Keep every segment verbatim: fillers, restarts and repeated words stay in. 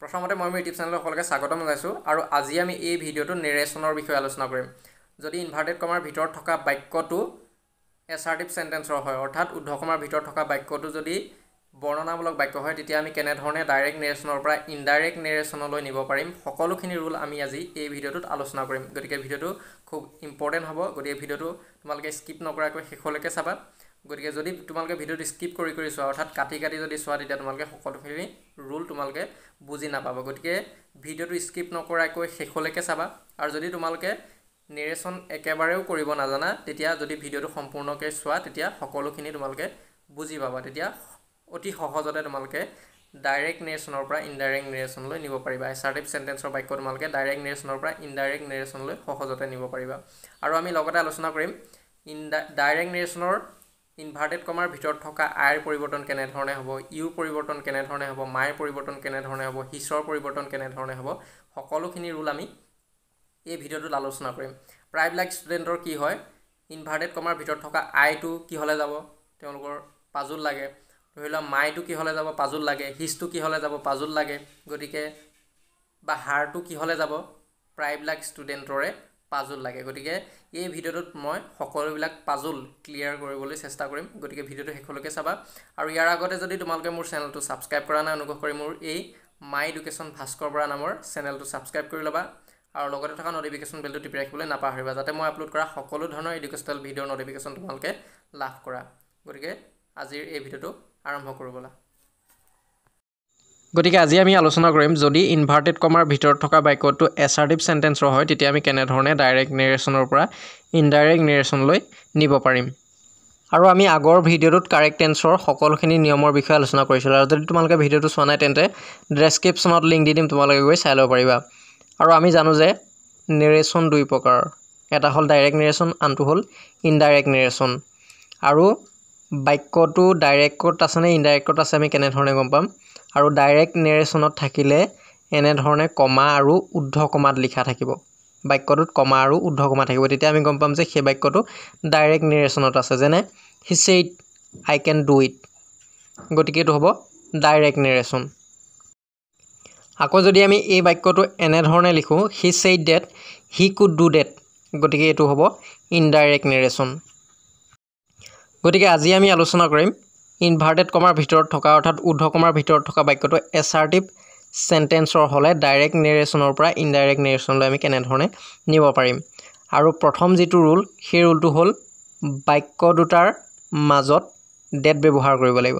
प्रथमते मैं मोर YouTube channel सकलोके स्वागतम जानाइछु और आज आमि ए भिडियोटो नेरेशनर विषय आलोचना करिम। जदि इनभार्टेड कमार भितर थका वाक्यटो एसार्टिव सेन्टेन्सर हय अर्थात उद्धव कमार भितर थका वाक्यटो जदि वर्णनामूलक वाक्य हय तेतिया आमि केने धरणे डायरेक्ट नेरेशनर परा इनडायरेक्ट नेरेशनलै निब पारिम सकलोखिनि रूल आमि आजि ए भिडियोटोत आलोचना करिम। गतिके भिडियोटो खूब इम्पर्टेन्ट हब, गतिके भिडियोटो तुमालोके स्किप नकराকৈ शेषলৈके चाबा। गतिके जदि तुमालोके भिडियोटो स्किप करि करि चोवा अर्थात काटि काटि जदि चोवा तेतिया तुमालोके सकलोखिनि रूल तुमालोके बुझि नापाबा। गतिके भिडियोटो स्किप नकराকৈ शेषলৈके चाबा आरु जदि तुमालोके नेरेशन एकेबारेও কৰিব নাজানা তেতিয়া যদি ভিডিওটো সম্পূৰ্ণকৈ চোৱা তেতিয়া সকলোখিনি তোমালকে বুজি পাবা। তেতিয়া অতি সহজতে তোমালকে ডাইৰেক্ট নেৰেচনৰ পৰা ইনডাইৰেক্ট নেৰেচনলৈ নিব পাৰিবা। এসাৰ্টিভ সেন্টেন্সৰ বাক্য তোমালকে ডাইৰেক্ট নেৰেচনৰ পৰা ইনডাইৰেক্ট নেৰেচনলৈ সহজতে নিব পাৰিবা। আৰু আমি লগতে আলোচনা কৰিম ডাইৰেক্ট নেৰেচনৰ ইনভাৰ্টেড কমাৰ ভিতৰত থকা আইৰ পৰিৱৰ্তন কেনে ধৰণে হ'ব, ইউৰ পৰিৱৰ্তন কেনে ধৰণে হ'ব, মাইৰ পৰিৱৰ্তন কেনে ধৰণে হ'ব, হিছৰ পৰিৱৰ্তন কেনে ধৰণে হ'ব, সকলোখিনি ৰুল আমি এই ভিডিওটো আলোচনা কৰিম। প্ৰাইভেট ষ্টুডেন্টৰ কি হয় ইনভাৰ্টেড কমাৰ ভিতৰত থকা আই টু কি হলে যাব তেওঁলোকৰ পাজুল লাগে, ধৰিলা মাই টু কি হলে যাব পাজুল লাগে, হিজ টু কি হলে যাব পাজুল লাগে, গতিকে বা হার টু কি হলে যাব প্ৰাইভেট ষ্টুডেন্টৰে পাজুল লাগে। গতিকে এই ভিডিওটোত মই সকলোবিলাক পাজুল ক্লিয়াৰ কৰিবলৈ চেষ্টা কৰিম। গতিকে ভিডিওটো হেকলকে চাবা। আৰু ইয়াৰ আগতে যদি তোমালোকে মোৰ চেনেলটো সাবস্ক্ৰাইব কৰা নাই অনুগ্ৰহ কৰি মোৰ এই মাই এডুকেশ্যন ভাস্কৰ বৰা নামৰ চেনেলটো সাবস্ক্ৰাইব কৰি ল'বা और लगते थका नोटिफिकेशन बेल तो टिपि राखिबोले नापाहरिबा जाते मैं आपलोड करा सकलो धৰণৰ एडुकेशनल भिडिओर नोटिफिकेशन तुमालके लाभ करा। गतिके आजिर ए भिडिओ आरम्भ करिबोला। गतिके आजि आमी आलोचना करिम जदि इनभार्टेड कमार भितरत थका वाक्यटो एसार्टिव सेन्टेन्सर হয় তেতিয়া আমি কেনে ধৰণে ডাইৰেক্ট নেৰেচনৰ পৰা ইনডাইৰেক্ট নেৰেচনলৈ নিব পাৰিম। আৰু আমি আগৰ ভিডিওটোত কাৰেক্ট টেন্সৰ সকলোখিনি নিয়মৰ বিষয়ে আলোচনা কৰিছিলোঁ। আৰু যদি তোমালোকে ভিডিওটো চোৱা নাই তেন্তে ডেসক্ৰিপচনত লিংক দি দিম, তোমালোকে গৈ চাই ল'ব পাৰিবা। और आमी जानू जे नेरेशन दुई प्रकार, एटा हल डायरेक्ट नेरेशन आनटू हल इनडायरेक्ट नेरेशन। और वाक्यटो डायरेक्टत आसेने इनडायरेक्टत आसे आमी केने धरणे गम पाम। और डायरेक्ट नेरेशनत थाकिले एने धरणे कमा और ऊर्ध्व कमात लिखा थाकिब, वाक्यटोत कमा और ऊर्ध्व कमा थाकिब, तेतिया आमी गम पाम जे हे वाक्यटो डायरेक्ट नेरेशनत आसे। जेने he said I can do it, गतिके एटु हब डायरेक्ट नेरेशन। आको जदि आमी ए वाक्यटो एने धरणे लिखो he said that he could do that, गतिके एटु हबो इनडायरेक्ट नेरेशन। गतिके आजि आमी आलोचना करिम इनभार्टेड कमार भितरत थका अर्थात ऊर्ध्व कमार भितरत थका वाक्यटो एसार्टिव सेन्टेन्सर हले डायरेक्ट नेरेशनर পৰা इनडायरेक्ट नेरेशनলৈ आमी কেনে ধৰণে নিব পাৰিম। আৰু প্ৰথম যেটো ৰুল সেই ৰুলটো হল বাক্য দুটাৰ মাজত दैट ব্যৱহাৰ কৰিব লাগিব,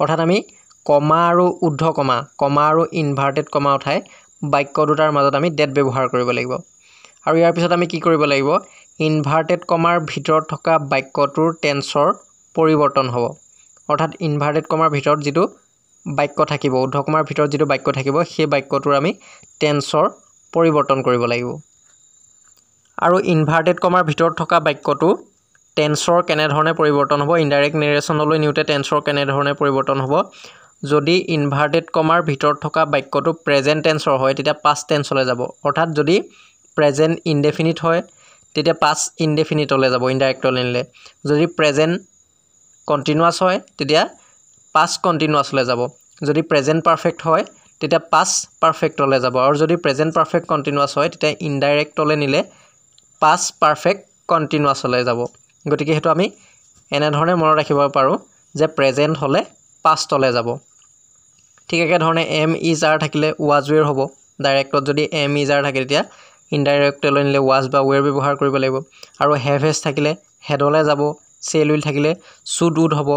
অৰ্থাৎ আমি कमा और ऊर्ध्व कमा कमा और इनभार्टेड कमा उठाई वाक्य दुटार मजत आम डेट व्यवहार कर लगे। और यार पिछत आम कि लगे इनभार्टेड कमार भर थका वाक्यटोर टेन्सर परिवर्तन हब, अर्थात इनभार्टेड कमार भर जी वाक्य थकिब ऊर्ध्व कमार भर जी वाक्य थकिब सेई वाक्यटोर आम टेन्सर परिवर्तन कर लगे। और इनभार्टेड कमार भर थका वाक्यटो टेन्सर केने धरणे परिवर्तन हब, इनडायरेक्ट नेरेशनलै निउते टेन्सर केने धरणे परिवर्तन हब। जदि इनभार्टेड कमार भर थका वाक्यटो प्रेजेन्ट टेन्सर है तेतिया पास्ट टेन्सले जाब, अर्थात जदि प्रेजेन्ट इनडेफिनिट है तेतिया पास्ट इनडेफिनिटले जाब इनडायरेक्टले निले, जदि प्रेजेन्ट कन्टिन्युआस है तेतिया पास्ट कन्टिन्युआसले जाब, जदि प्रेजेन्ट परफेक्ट है तेतिया पास्ट परफेक्टले जाब, और जदि प्रेजेन्ट परफेक्ट कन्टिन्युआस है तेतिया इनडायरेक्टले निले पास्ट परफेक्ट कन्टिन्युआसले जाब। गतिके हेतु आमी एने धरणे मन राखिब पारो जे प्रेजेन्ट हले पास्टले जाब। ठीक एकेधरणे एम इज आर थाकिले वाज वेर हब, डायरेक्टत जदि एम इज आर थाके तेतिया इनडायरेक्टले निले वाज बा वेर व्यवहार करिब লাগিব। आरो हैव हेज थाकिले हेडले जाब, सेल विल थाकिले शुड वुड हब।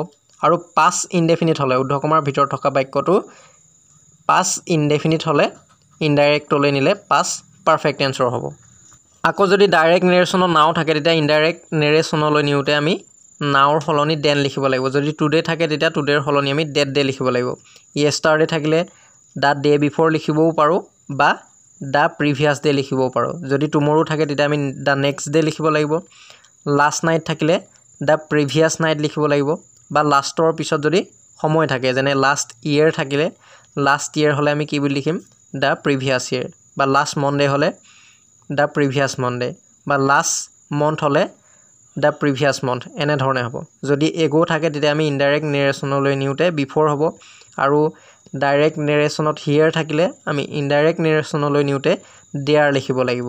आरो पास्ट इनडेफिनिट हले ऊर्ध्व कमार भितर थका वाक्यटो पास्ट इनडेफिनिट हले इनडायरेक्टले निले पास्ट परफेक्ट टेन्सर हब। आको जदि डायरेक्ट नेरेशन नाव थाके तेतिया इनडायरेक्ट नेरेशनलै निउते आमी नावर हलनी देन लिखिब লাগিব, जदि टुडे थाके तेतिया टुडेर हलनी आमी डेट डे लिखिब লাগিব। येस्टारडे थाकिले दा डे बिफोर लिखिबो पारो बा दा प्रिवियास डे लिखिबो पारो। जदि टुमरो थाके तेतिया आमी दा नेक्स्ट डे लिखिब লাগিব। लास्ट नाइट थाकिले दा प्रिवियास नाइट लिखिब লাগিব, बा लास्टर पिছত जदि समय थाके जेने लास्ट इयर थाकिले लास्ट इयर हले आमी कि বুলি लिखिम दा प्रिवियास इयर, बा लास्ट मंडे हले दा प्रिवियास मंडे, बा लास्ट मंथ हले दा प्रिवियास मंथ, एने धरणे हबो। जदि एगो थाके तेतिया आमी इनडायरेक्ट नेरेशनलै निउते बिफोर हबो। आरो डायरेक्ट नेरेशन हियर थाकिले आमी इनडायरेक्ट नेरेशन लै निउते देयर लिखिब लागिब।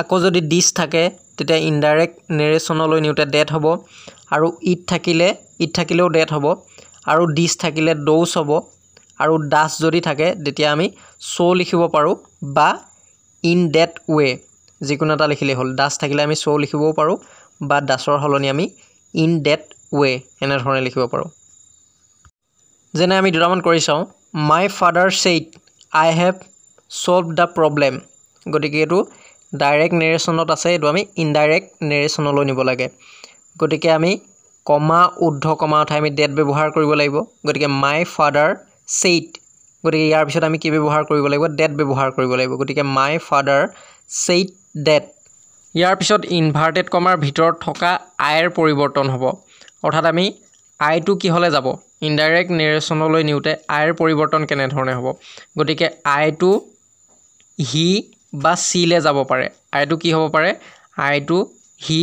आको जदि दिस थाके तेते इनडायरेक्ट नेरेशन लै निउते डेट हबो आरो इट थाकिले इट थाकिलेओ डेट हबो आरो दिस थाकिले दोस हबो आरो दास जदि थाके तेतिया आमी सो लिखिब पारो बा इन डेट वे जिकुन एटा लिखिले होल। दास थाकिले आमी सो लिखिबो पारो बा दासर हलनि आमी इन डेट वे एने धरणे लिखिब पारो। जेने आमी दुटामान करि चाऊ my father said I have solve the problem गतिके एटु डायरेक्ट नेरेशनत आछे एटु आमी इनडायरेक्ट नेरेशनलै निब लागे। गतिके आमी कमा उद्ध कमा उठाइ आमी डेट व्यवहार करिब लागिब। गतिके माय फादर सेड गतिके यार पिছত आमी कि व्यवहार करिब लागिब डेट व्यवहार करिब लागिब। गतिके माय फादर सेड डेट यार पिছত इनभार्टेड कमार भितर थका आयर परिवर्तन हबो अर्थात आमी आई टू कि हले जाबो इनडायरेक्ट नेरेशन लै निउते आयर परिवर्तन केने धरणे हबो। गतिके आई टू हि बा सी ले जाबो पारे आई टू कि हबो पारे आई टू हि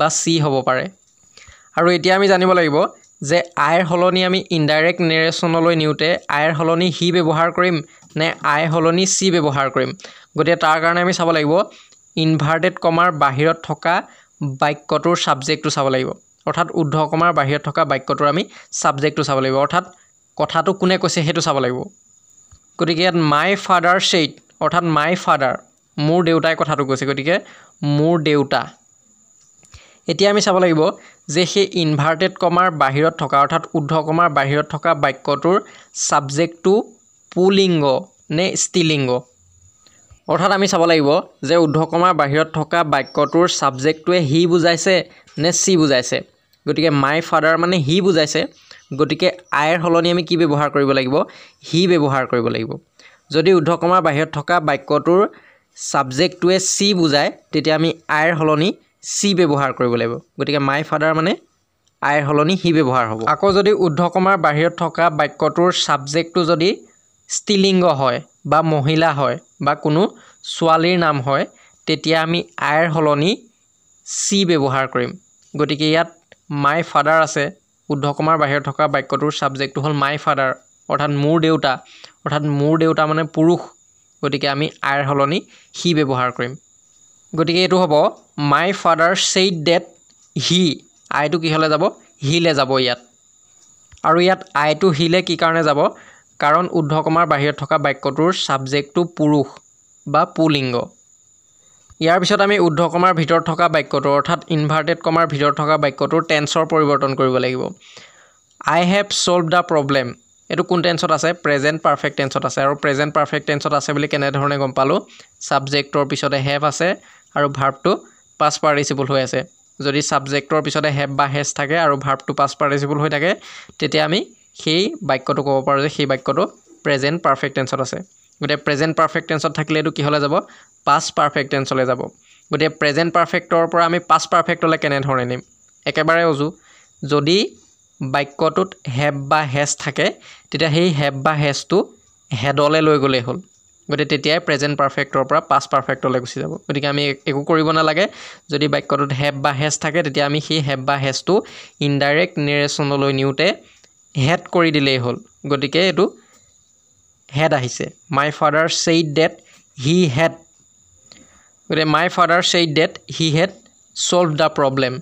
बा सी हबो पारे। आरो एतिया आमी जानिब लागिब जे आयर हलनि आमी इनडायरेक्ट नेरेशन लै निउते आयर हलनि हि व्यवहार करिम ने आई हलनि सी व्यवहार करिम। गतिके तार कारणे आमी चाब लागिब इनभार्टेड कमार बाहिरत थका वाक्यटोर सब्जेक्टटो चाब लागिब अर्थात उद्ध कमार बाहिरत थका वाक्यटोर आमी सब्जेक्टटो चाब लागिब अर्थात कथाटो कोने कइसे हेटो चाब लागिब। गतिके माय फादर सेड अर्थात माय फादर मोर देउताय कथाटो कइसे गतिके मोर देउता। एतिया आमी चाब लागिब जे हे इनभार्टेड कमार बाहिरत थका अर्थात उद्ध कमार बाहिरत थका वाक्यटोर सब्जेक्टटो पुलिंग ने स्त्रीलिंग अर्थात आमी चाब लागिब जे उद्ध कमार बाहिरत थका वाक्यटोर सब्जेक्टटोए हि बुझाइसे ने सी बुझाइसे। गतिके माय फादर माने हि बुझाइसे गतिके आयर हलनि आमी कि व्यवहार करिब लागिब हि व्यवहार करिब लागिब। जदि उद्ध कमार बाहिरत थका वाक्यटोर सब्जेक्टटोए सी बुझाय तेते आमी आयर हलनि सी व्यवहार करिब लागिब। गतिके माय फादर माने आयर हलनि हि व्यवहार हबो। आको जदि उद्ध कमार बाहिरत थका वाक्यटोर सब्जेक्टटो जदि स्त्रीलिंग হয় বা মহিলা হয় বা কোনো ছোৱালীৰ নাম হয় তেতিয়া আমি আয়ৰ হলনি সি ব্যৱহাৰ কৰিম। গতিকে ইয়াত মাই ফাদাৰ আছে উদ্ধ কমাৰ বাহিৰত থকা বাক্যটোৰ সাবজেক্টটো হ'ল মাই ফাদাৰ অৰ্থাৎ মোৰ দেউতা অৰ্থাৎ মোৰ দেউতা মানে পুৰুষ। গতিকে আমি আয়ৰ হলনি হি ব্যৱহাৰ কৰিম। গতিকে এটো হ'ব my father said that he আইটো কি হলে যাব হিলে যাব ইয়াত। আৰু ইয়াত আইটো হিলে কি কাৰণে যাব कारण उद्ध कमार बाहिरत थका वाक्यटोर सब्जेक्टटो पुरुष बा पुलिंग। यार पिছত आमी उद्ध कमार भितर थका वाक्यटोर अर्थात इनभार्टेड कमार भितर थका वाक्यटोर टेन्सर परिवर्तन करिब लागिब। I have solve the problem एटु कोन टेन्सत आछे प्रेजेंट परफेक्ट टेन्सत आछे आरो प्रेजेंट परफेक्ट टेन्सत आछे বুলি केने ধৰণে গম পালো সাবজেক্টৰ পিছতে हैव আছে আৰু ভাৰ্বটো past participle হৈ আছে। যদি সাবজেক্টৰ পিছতে हैव বা has থাকে আৰু ভাৰ্বটো past participle হৈ থাকে তেতিয়া আমি সেই বাক্যটো কব পাৰো যে সেই বাক্যটো প্রেজেন্ট পারফেক্ট টেন্সত আছে। গটে প্রেজেন্ট পারফেক্ট টেন্সত থাকিলে এটো কি হলে যাব পাস্ট পারফেক্ট টেন্সলে যাব। গটে প্রেজেন্ট পাৰফেক্টৰ পৰা আমি পাস্ট পাৰফেক্টলে কেনে ধৰণে নিম একেবাৰে অজু যদি বাক্যটোত হ্যাভ বা হ্যাজ থাকে তেতিয়া সেই হ্যাভ বা হ্যাজটো হেডলে লৈ গলে হল। গটে তেতিয়াই প্রেজেন্ট পাৰফেক্টৰ পৰা পাস্ট পাৰফেক্টলে গুছি যাব। গটিকে আমি একো কৰিব না লাগে। যদি বাক্যটোত হ্যাভ বা হ্যাজ থাকে তেতিয়া আমি সেই হ্যাভ বা হ্যাজটো ইনডাইরেক্ট নেৰেচনলৈ নিউতে হেড কৰি দিলেই হল। গটিকে এটো হেড আহিছে my father said that he had গৰে my father said that he had solved the problem.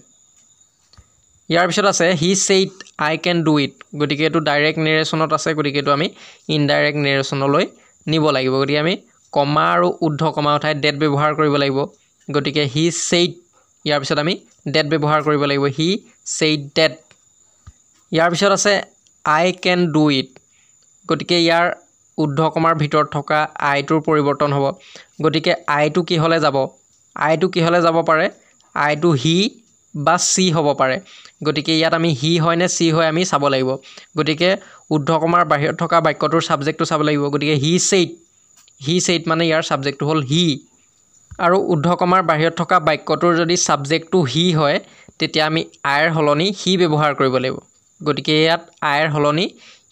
ইয়াৰ পিছত আছে he said I can do it গটিকে এটো ডাইৰেক্ট নেৰেচনত আছে গটিকে এটো আমি ইনডাইৰেক্ট নেৰেচনলৈ নিব লাগিব। গটিকে আমি কমা আৰু উদ্ধ কমা উঠাই ডেট ব্যৱহাৰ কৰিব লাগিব। গটিকে হি সেড ইয়াৰ পিছত আমি ডেট ব্যৱহাৰ কৰিব লাগিব হি সেড ডেট। ইয়াৰ পিছত আছে I can do it गटिके यार उद्ध कमार भितर थका I टुर परिवर्तन हबो। गटिके I टु कि हले जाबो I टु कि हले जाबो पारे I टु he बा she हबो पारे। गटिके यात आमी he হয় নে she হয় आमी চাব লাগিব। গটিকে উদ্ଧ কমাৰ বাহিৰত থকা বাক্যটোৰ সাবজেক্টটো চাব লাগিব। গটিকে he said he said মানে ইয়াৰ সাবজেক্টটো হ'ল he আৰু উদ্ଧ কমাৰ বাহিৰত থকা বাক্যটোৰ যদি সাবজেক্টটো he হয় তেতিয়া আমি আয়ৰ হলনি he ব্যৱহাৰ কৰিব লাগিব। গটিকে ইয়াত আয়ৰ হলনি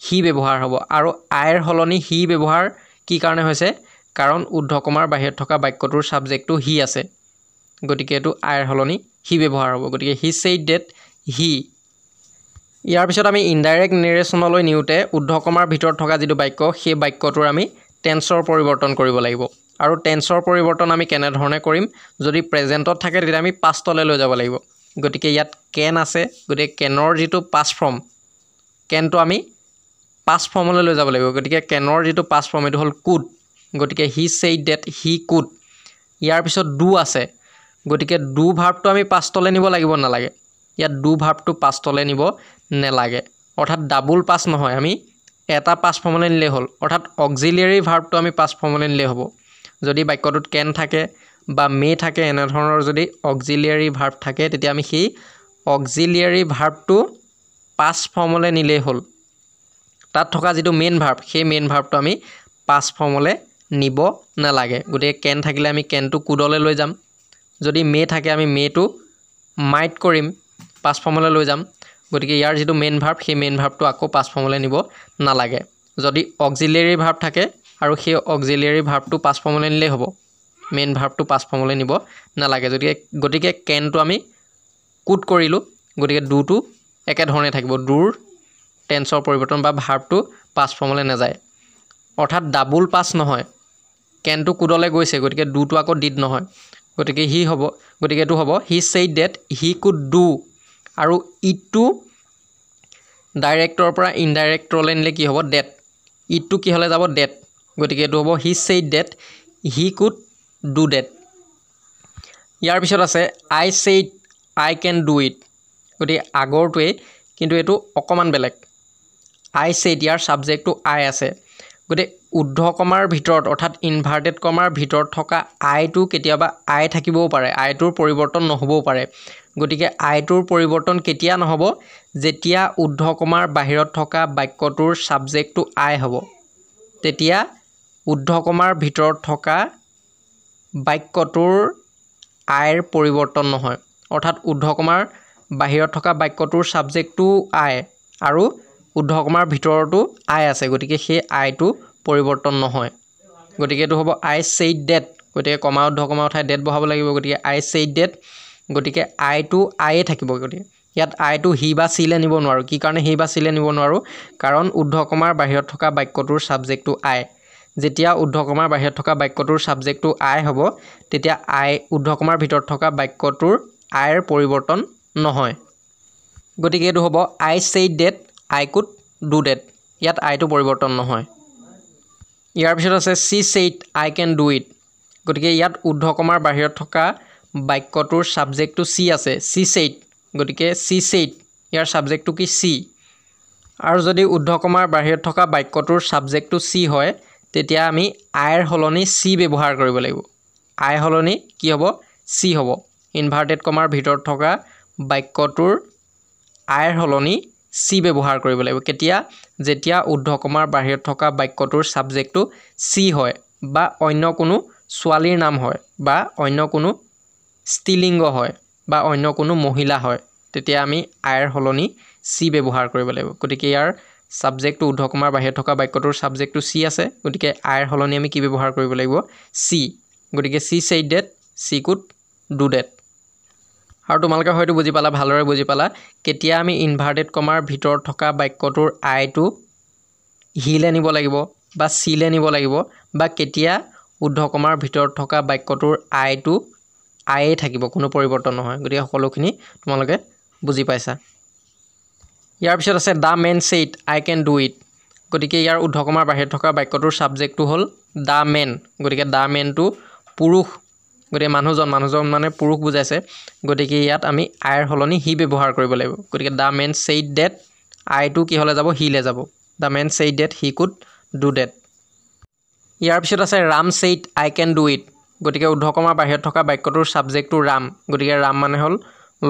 হি ব্যৱহাৰ হ'ব আৰু আয়ৰ হলনি হি ব্যৱহাৰ কি কাৰণে হৈছে কাৰণ উদ্ধ কমাৰ বাহিৰত থকা বাক্যটোৰ সাবজেক্টটো হি আছে। গটিকে এটো আয়ৰ হলনি হি ব্যৱহাৰ হ'ব। গটিকে হি সেড ডেট হি। यार पिछत आमी इनडायरेक्ट नेरेशनल निउते उद्धकमार भितर थका जितु वाक्य सेई वाक्यटोर आमी टेन्सर परिवर्तन करिब लागिब आरु टेन्सर परिवर्तन आमी केने धरणे करिम जदि प्रेजेन्टत थाके तेते आमी पास्टले লৈ যাব লাগিব गतिके ইয়াত কেন আছে গতিকে কেনৰ যেটো পাস ফৰ্ম কেনটো আমি পাস ফৰ্মলে লৈ যাব লাগিব গতিকে কেনৰ যেটো পাস ফৰ্ম এটো হল কুড গতিকে he said that he could ইয়াৰ পিছত ডু আছে গতিকে ডু ভার্বটো আমি পাস্টলে নিব লাগিব না লাগে या दु भाव तो पास्टले निब नेलागे अर्थात डाबल पास नहय आमी एटा पास फर्मले निले हल अर्थात अक्सिलियरी भाव तो आमी पास फर्मले निले हबो जदि वाक्यटत केन थाके बा मे थाके एने धৰণৰ जदि अक्सिलियरी भाव थाके तेति आमी हि अक्सिलियरी भाव तो पास फर्मले निले हल तात थका जितु मेन भाव हे मेन भाव तो आमी पास फर्मले निब नेलागे गते केन थाकिले आमी केन तो कुडले লৈ যাম जदि मे थाके आमी मे तो माइट करिम पास फर्मले লৈ যাম গতিকে ইয়াৰ যেটো মেইন ভাৰ্ব সেই মেইন ভাৰ্বটো আকো পাস ফৰ্মলে নিব না লাগে যদি অক্সিলিয়াৰি ভাৰ্ব থাকে আৰু সেই অক্সিলিয়ারি ভার্বটো পাস ফর্মলে নিলে হ'ব মেইন ভার্বটো পাস ফর্মলে নিব না লাগে যদি গতিকে কেনটো আমি কুট কৰিলো গতিকে দুটো একে ধৰণে থাকিব দুৰ টেন্সৰ পৰিৱৰ্তন বা ভাৰ্বটো পাস ফৰ্মলে না যায় অৰ্থাৎ ডাবল পাস নহয় কেনটো কুডলে গৈছে গতিকে দুটো আকো ডিড নহয় গতিকে হি হ'ব গতিকে এটো হ'ব he said that he could do आरु इटू डायरेक्टर पर इनडायरेक्टर लेनले कि हबो डेट इटू कि हले जाबो डेट गतिके एतु हबो he said that he could do that यार पिছত আছে I said I can do it গতি আগৰটোৱে কিন্তু এতু অকমান বেলেগ আই সেড ইয়াৰ সাবজেক্টটো আই আছে গতি উদ্ধকমাৰ ভিতৰত অৰ্থাৎ ইনভাৰ্টেড কমাৰ ভিতৰত থকা আইটো কেতিয়াবা আই থাকিবও পাৰে আইটোৰ পৰিৱৰ্তন নহবও পাৰে গতিকে আইটোৰ পৰিৱৰ্তন কেতিয়া নহব যেতিয়া উদ্ধকমাৰ বাহিৰত থকা বাক্যটোৰ সাবজেক্টটো আই হ'ব তেতিয়া উদ্ধকমাৰ ভিতৰত থকা বাক্যটোৰ আইৰ পৰিৱৰ্তন নহয় অৰ্থাৎ উদ্ধকমাৰ বাহিৰত থকা বাক্যটোৰ সাবজেক্টটো আই আৰু উদ্ধকমাৰ ভিতৰতো আই আছে গতিকে সেই আইটো পৰিৱৰ্তন নহয় গতিকে এটো হ'ব আই সেড দ্যাট গতিকে কমা উদ্ধকমা উঠাই দ্যাট বহাব লাগিব গতিকে আই সেড দ্যাট গতিকে আই টু আই থাকিব গতিকে ইয়াত আই টু হি বা সিলে নিব নোৱাৰো কি কাৰণে হি বা সিলে নিব নোৱাৰো কাৰণ উদ্ধকমাৰ বাহিৰত থকা বাক্যটোৰ সাবজেক্টটো আই যেতিয়া উদ্ধকমাৰ বাহিৰত থকা বাক্যটোৰ সাবজেক্টটো আই হ'ব তেতিয়া আই উদ্ধকমাৰ ভিতৰত থকা বাক্যটোৰ আইৰ পৰিৱৰ্তন নহয় গতিকে এটো হ'ব I said that I could do that ইয়াত আই টু পৰিৱৰ্তন নহয় ইয়াৰ পিছত আছে she said I can do it গতিকে ইয়াত উদ্ধকমাৰ বাহিৰত থকা বাক্যটোৰ সাবজেক্টটো সি আছে সি সেড গতিকে সি সেড ইয়াৰ সাবজেক্টটো কি সি আৰু যদি উদ্ধকমাৰ বাহিৰত থকা বাক্যটোৰ সাবজেক্টটো সি হয় তেতিয়া আমি আইৰ হলনি সি ব্যৱহাৰ কৰিব লাগিব আই হলনি কি হ'ব সি হ'ব ইনভাৰ্টেড কমাৰ ভিতৰত থকা বাক্যটোৰ আইৰ হলনি সি ব্যৱহাৰ কৰিব লাগিব কেতিয়া যেতিয়া উদ্ধকমাৰ বাহিৰত থকা বাক্যটোৰ সাবজেক্টটো সি হয় বা অন্য কোনো ছোৱালীৰ নাম হয় বা অন্য কোনো স্ত্ৰীলিঙ্গ হয় বা অন্য কোনো মহিলা হয় তেতিয়া আমি আইৰ হলনি সি ব্যৱহাৰ কৰিব লাগিব গতিকে ইয়াৰ সাবজেক্টটো উদ্ধকমাৰ বাহিৰত থকা বাক্যটোৰ সাবজেক্টটো সি আছে গতিকে আইৰ হলনি আমি কি ব্যৱহাৰ কৰিব লাগিব সি গতিকে she said that she could do that আৰু তোমালকে হয়তো বুজি পালা ভালৰে বুজি পালা কেতিয়া আমি ইনভাৰ্টেড কমাৰ ভিতৰত থকা বাক্যটোৰ আইটো হিলে নিব লাগিব বা সিলে নিব লাগিব বা কেতিয়া উদ্ধকমাৰ ভিতৰত থকা বাক্যটোৰ আইটো आए থাকিব কোনো পৰিৱৰ্তন নহয় গৰি সকলোখিনি তোমালকে বুজি পাইছা ইয়াৰ পিছত আছে the man said I can do it গতিকে ইয়াৰ উদ্ধকমাৰ বাহিৰত থকা বাক্যটোৰ সাবজেক্টটো হল দা মেন গতিকে দা মেনটো পুৰুষ গৰি মানুহজন মানুহজন মানে পুৰুষ বুজাইছে গতিকে ইয়াত আমি আইৰ হলনি হি ব্যৱহাৰ কৰিব লাগিব গতিকে দা মেন সেড দ্যাট আইটো কি হলে যাব হিলে যাব the man said that he could do that ইয়াৰ পিছত আছে Ram said I can do it গতিকে উদ্ধকমাৰ বাহিৰত থকা বাক্যটোৰ সাবজেক্টটো ৰাম গতিকে ৰাম মানে হ'ল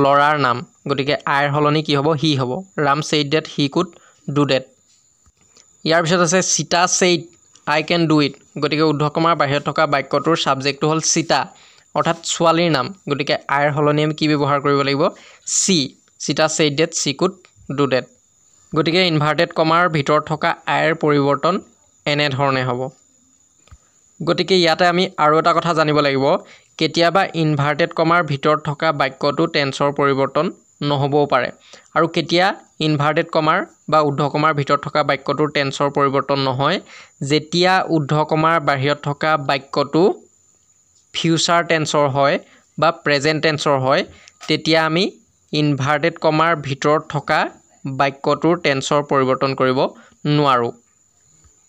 লৰাৰ নাম গতিকে আইৰ হলনি কি হ'ব হি হ'ব Ram said that he could do that ইয়াৰ পিছত আছে Sita said I can do it গতিকে উদ্ধকমাৰ বাহিৰত থকা বাক্যটোৰ সাবজেক্টটো হ'ল সীতা অৰ্থাৎ ছোৱালীৰ নাম গতিকে আইৰ হলনি আমি কি ব্যৱহাৰ কৰিব লাগিব she Sita said that she could do that গতিকে ইনভার্টেড কমাৰ ভিতৰত থকা আইৰ পৰিৱৰ্তন এনে ধৰণে হ'ব গতিকে ইয়াতে আমি আৰু এটা কথা জানিব লাগিব কেতিয়াবা ইনভাৰ্টেড কমাৰ ভিতৰত থকা বাক্যটো টেন্সৰ পৰিৱৰ্তন নহবও পাৰে আৰু কেতিয়া ইনভাৰ্টেড কমাৰ বা উদ্ধ কমাৰ ভিতৰত থকা বাক্যটোৰ টেন্সৰ পৰিৱৰ্তন নহয় যেতিয়া উদ্ধ কমাৰ বাহিৰত থকা বাক্যটো ফিউচাৰ টেন্সৰ হয় বা প্ৰেজেন্ট টেন্সৰ হয় তেতিয়া আমি ইনভাৰ্টেড কমাৰ ভিতৰত থকা বাক্যটোৰ টেন্সৰ পৰিৱৰ্তন কৰিব নোৱাৰো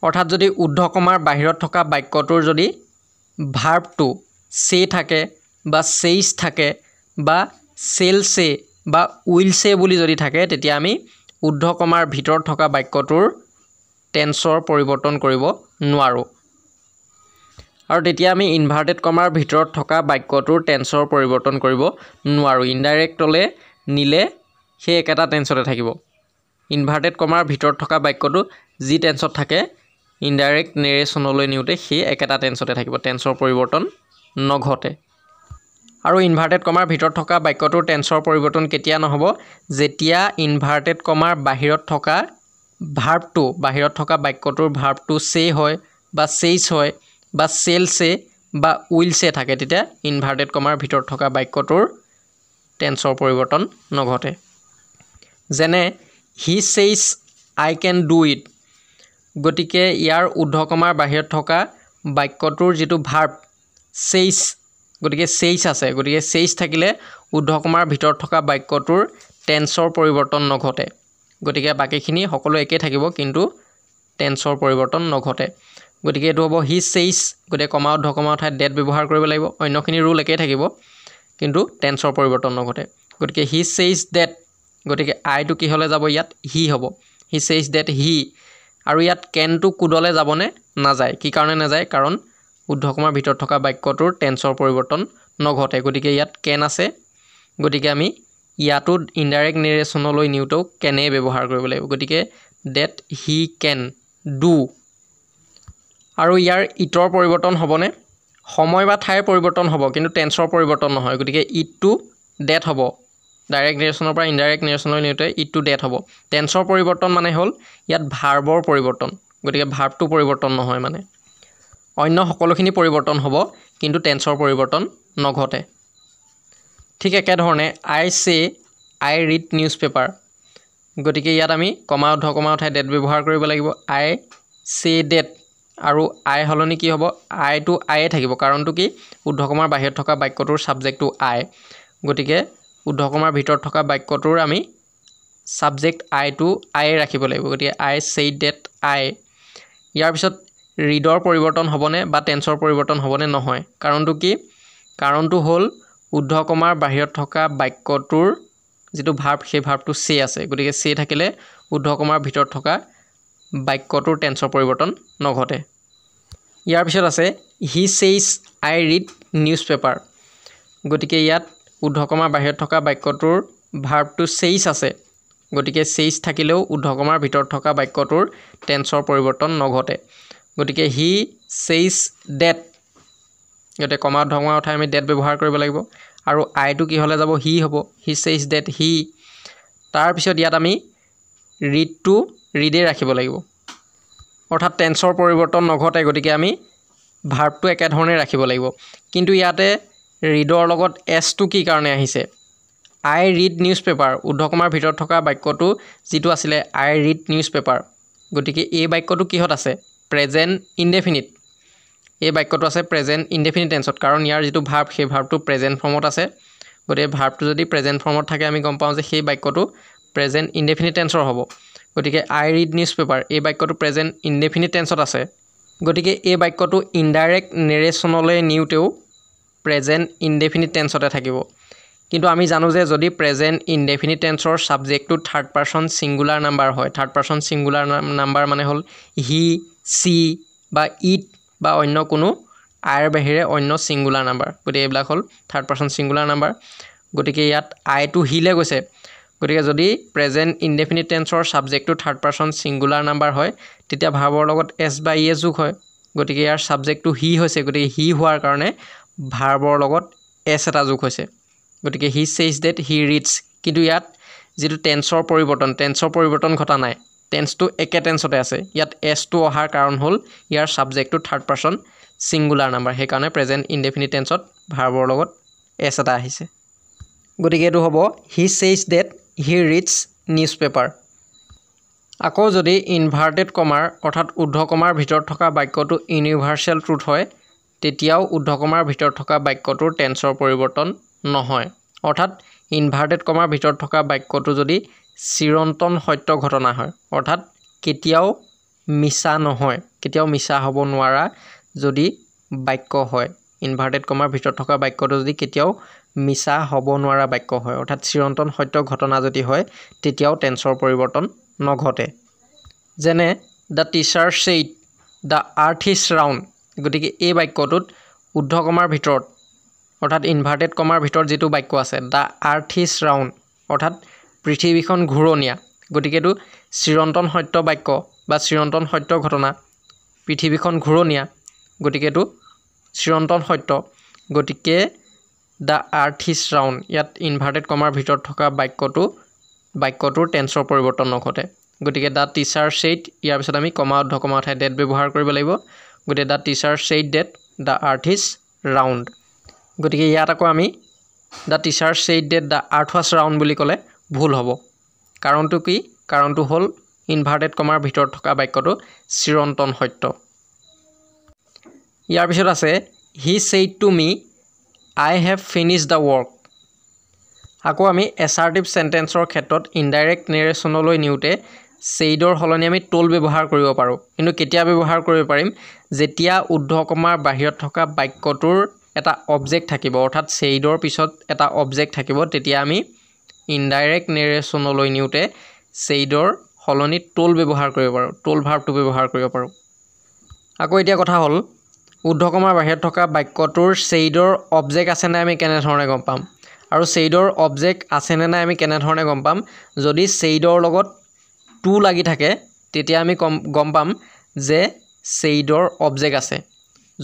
অৰ্থাৎ যদি উদ্ধ কমাৰ বাহিৰত থকা বাক্যটোৰ যদি ভার্বটো সে থাকে বা সেইস থাকে বা सेल से बा उइल से बुली जदि थाके तेतिया आमी उद्ध कमार भितर थका वाक्यटोर टेन्सर परिवर्तन करिबो नुवारो आरो तेतिया आमी इनभार्टेड कमार भितर थका वाक्यटोर टेन्सर परिवर्तन करिबो नुवारो इनडायरेक्टले निले हे एकेटा टेन्सते থাকিবो इनभार्टेड कमार भितर थका वाक्यटो जी टेन्सत थाके इनडायरेक्ट नेरेशनले निउते हे एकेटा टेन्सते থাকিবो टेन्सर परिवर्तन नघटे आरो इनभार्टेड कमार भितर থকা বাক্যটোৰ টেন্সৰ পৰিৱৰ্তন কেতিয়া নহব যেতিয়া ইনভাৰ্টেড কমাৰ বাহিৰত থকা ভাৰ্বটো বাহিৰত থকা বাক্যটোৰ ভার্বটো সে হয় বা সেইস হয় বা সেল সে বা উইল সে থাকে তেতিয়া ইনভার্টেড কমাৰ ভিতৰ থকা বাক্যটোৰ টেন্সৰ পৰিৱৰ্তন নঘটে যেনে he says I can do it গতিকে ইয়াৰ উদ্ধ কমাৰ বাহিৰত থকা বাক্যটোৰ যেটো ভাৰ্ব সেইস গটিকে সেইস আছে গটিকে সেইস থাকিলে উদ্ধ কমাৰ ভিতৰ থকা বাক্যটোৰ টেন্সৰ পৰিৱৰ্তন নঘটে গটিকে বাকিখিনি সকলো একে থাকিব কিন্তু টেন্সৰ পৰিৱৰ্তন নঘটে গটিকে এটো হ'ব হি সেইস গটে কমা উদ্ধ কমা ঠাই ডেট ব্যৱহাৰ কৰিব লাগিব অন্যখিনি ৰুল একে থাকিব কিন্তু টেন্সৰ পৰিৱৰ্তন নঘটে গটিকে হি সেইস ডেট গটিকে আই টু কি হলে যাব ইয়াত হি হ'ব হি সেইস ডেট হি আৰু ইয়াত ক্যান টু কুডলে যাবনে না যায় কি কাৰণে না যায় কাৰণ উদ্ধ কমাৰ ভিতৰত থকা বাক্যটোৰ টেন্সৰ পৰিৱৰ্তন নঘটে গটিকে ইয়াত ক্যান আছে গটিকে আমি ইয়াটো ইনডাইৰেক্ট নেৰেচনলৈ নিউটো ক্যানে ব্যৱহাৰ কৰিব লাগিব গটিকে that he can do আৰু ইয়াৰ ইটৰ পৰিৱৰ্তন হ'বনে সময় বা ঠাইৰ পৰিৱৰ্তন হ'ব কিন্তু টেন্সৰ পৰিৱৰ্তন নহয় গটিকে ইট টু that হ'ব ডাইৰেক্ট নেৰেচনৰ পৰা ইনডাইৰেক্ট নেৰেচনলৈ নিউটো ইট টু that হ'ব টেন্সৰ পৰিৱৰ্তন মানে হ'ল ইয়াত ভাৰ্বৰ পৰিৱৰ্তন গটিকে ভাৰ্বটো পৰিৱৰ্তন নহয় মানে অন্য সকলোখিনি পৰিৱৰ্তন হ'ব কিন্তু টেন্সৰ পৰিৱৰ্তন নঘটে ঠিক একে ধৰণে I say I read newspaper গটিকে ইয়াত আমি কমা উদ্ধ কমা উঠাই ডেট ব্যৱহাৰ কৰিব লাগিব আই সে ডেট আৰু আই হলনি কি হ'ব আই টু আই থাকিব কাৰণটো কি উদ্ধ কমাৰ বাহিৰত থকা বাক্যটোৰ সাবজেক্টটো আই গটিকে উদ্ধ কমাৰ ভিতৰত থকা বাক্যটোৰ আমি সাবজেক্ট আই টু আই ৰাখিব লাগিব গটিকে আই সে ডেট আই ইয়াৰ পিছত ৰিডৰ পৰিৱৰ্তন হ'বনে বা টেন্সৰ পৰিৱৰ্তন হ'বনে নহয় কাৰণটো কি কাৰণটো হ'ল উদ্ধ কমাৰ বাহিৰত থকা বাক্যটোৰ যেটো ভাৰ্ব সেই ভাৰ্বটো সে আছে গটিকে সে থাকিলে উদ্ধ কমাৰ ভিতৰত থকা বাক্যটোৰ টেন্সৰ পৰিৱৰ্তন নঘটে ইয়াৰ পিছত আছে he says I read newspaper গটিকে ইয়াত উদ্ধ কমাৰ বাহিৰত থকা বাক্যটোৰ ভাৰ্বটো সেইস আছে গটিকে সেইস থাকিলেও উদ্ধ কমাৰ ভিতৰত থকা বাক্যটোৰ টেন্সৰ পৰিৱৰ্তন নঘটে গটিকে হি সেইস ডেট গটে কমা ধমা উঠাই আমি ডেট ব্যৱহাৰ কৰিব লাগিব আৰু আই টু কি হলে যাব হি হ'ব হি সেইস ডেট হি তাৰ পিছত ইয়াত আমি ৰিড টু ৰিডে ৰাখিব লাগিব অৰ্থাৎ টেন্সৰ পৰিৱৰ্তন নঘটে গটিকে আমি ভাৰ্বটো একে ধৰণে ৰাখিব লাগিব কিন্তু ইয়াতে ৰিডৰ লগত এছ টু কি কাৰণে আহিছে আই ৰিড নিউজপেপাৰ উদ্ধ কমাৰ ভিতৰত থকা বাক্যটো যেটো আছিল আই ৰিড নিউজপেপাৰ গটিকে এই বাক্যটো কিহত আছে প্ৰেজেন্ট ইনডেফিনিট এই বাক্যটো আছে প্ৰেজেন্ট ইনডেফিনিট টেন্সত কাৰণ ইয়াৰ যেটো ভাৰ্ব সেই ভাৰ্বটো প্ৰেজেন্ট ফৰ্মত আছে গটিকে ভাৰ্বটো যদি প্ৰেজেন্ট ফৰ্মত থাকে আমি গম পাওঁ যে সেই বাক্যটো প্ৰেজেন্ট ইনডেফিনিট টেন্সৰ হ'ব গটিকে আই ৰিড নিউজপেপাৰ এই বাক্যটো প্ৰেজেন্ট ইনডেফিনিট টেন্সত আছে গটিকে এই বাক্যটো ইনডাইৰেক্ট নেৰেচনলৈ নিউতেও প্রেজেন্ট ইনডেফিনিট টেন্সতে থাকিব কিন্তু আমি জানো যে যদি প্রেজেন্ট ইনডেফিনিট টেন্সৰ সাবজেক্টটো থাৰ্ড পাৰসন সিঙ্গুলাৰ নাম্বাৰ হয় থাৰ্ড পাৰসন সিঙ্গুলাৰ নাম্বাৰ মানে হ'ল হি সি বা ইট বা অন্য কোনো আইৰ বাহিৰে অন্য সিঙ্গুলাৰ নাম্বাৰ গতিকে এইবিলাক হ'ল থাৰ্ড পাৰসন সিঙ্গুলাৰ নাম্বাৰ গতিকে ইয়াত আই টু হিলে গৈছে গতিকে যদি প্ৰেজেন্ট ইনডেফিনিট টেন্সৰ সাবজেক্টটো থাৰ্ড পাৰসন সিঙ্গুলাৰ নাম্বাৰ হয় তেতিয়া ভাৰ্বৰ লগত এছ বা ইয়ে যোগ হয় গতিকে ইয়াৰ সাবজেক্টটো হি হৈছে গতিকে হি হোৱাৰ কাৰণে ভাৰ্বৰ লগত এছ এটা যোগ হৈছে গতিকে he says that he reads কিন্তু ইয়াত যেটো টেন্সৰ পৰিৱৰ্তন টেন্সৰ পৰিৱৰ্তন ঘটা নাই টেন্সটো একে টেন্সতে আছে ইয়াত এছ টু অহাৰ কাৰণ হ'ল ইয়াৰ সাবজেক্টটো থাৰ্ড পাৰসন সিঙ্গুলাৰ নাম্বাৰ সেই কাৰণে প্ৰেজেন্ট ইনডেফিনিট টেন্সত ভাৰ্বৰ লগত এছ এটা আহিছে गति के हम he says that he reads news paper. आको जदि इनभार्टेड कमार अर्थात ऊर्ध्व कमार भीतर थका वाक्यटो यूनिभार्सेल ट्रुथ है तेतियाओ ऊर्ध्व कमार भीतर थका वाक्यटोर टेन्सर परिवर्तन नहय। अर्थात इनभार्टेड कमार भीतर थका वाक्यटो जदि चिरंतन सत्य घटना है अर्थात केतियाओ मिसा नहय केतियाओ मिसा हब नोवारा जदि वाक्य है इनभार्टेड कमार भीतर थका वाक्यटो जदि केतियाओ मिसा हब नोवारा वाक्य है अर्थात चिरंतन सत्य घटना जदि है तेतियाओ टेन्सर परिवर्तन नघटे। जेने the teacher said the earth is round गति के ये वाक्यटोत ऊर्ध्व कमार भीतर अर्थात इनभार्टेड कमार भीतर जी वाक्य आछे द आर्थ इज राउंड अर्थात पृथिवीखन घूरणिया गति के चिरंतन सत्य वाक्य बा चिरंतन सत्य घटना पृथिवीखन घूरणिया गति के चिरंतन सत्य गति के द आर्थ इज राउंड यात इनभार्टेड कमार भीतर थका वाक्यटो वाक्यटोर टेन्सर परिवर्तन नघटे। गति के द टीचार सेड यार पास आम कमा ऊर्ध्व कमा ठाई डेट व्यवहार कर लगे गति the teacher said that the earth is round. गति के इतना आम the teacher said that the earth was round बुली कले भूल हम कारण तो कि कारण हल इनभार्टेड कमार भीतर थका वाक्यटो चिरंतन सत्य। यार पास आसे he said to me I have finish the work. आको आमी एसार्टिव सेन्टेन्सर क्षेत्र इनडाइरेक्ट नेरेशनलै निउते सेइडर हलनि आमी टोल व्यवहार करिब पारो किन्तु केतिया व्यवहार करिब पारिम जेतिया ऊर्ध्व कमार बाहिरत थका वाक्यटोर एटा अबजेक्ट थाकिब अर्थात सेइडर पिছত एटा अबजेक्ट थाकिब तेतिया आमी इनडाइरेक्ट नेरेशनलै निउते सेइडर हलनि टोल व्यवहार करिब पारो टोल भार्बटु व्यवहार करिब पारो। आको एतिया कथा हल ऊर्ध्व कमार बाहिरत थका वाक्यटोर सेइडर अबजेक्ट आसे ना आमी केने धरणे गम पाम और सेइडर अबजेक्ट आसे ना आमी केने धरणे गम पाम जदि सेइडर लगत टू लागि थाके तेतिया आमी गम पाम जे सेइडर अबजेक्ट आसे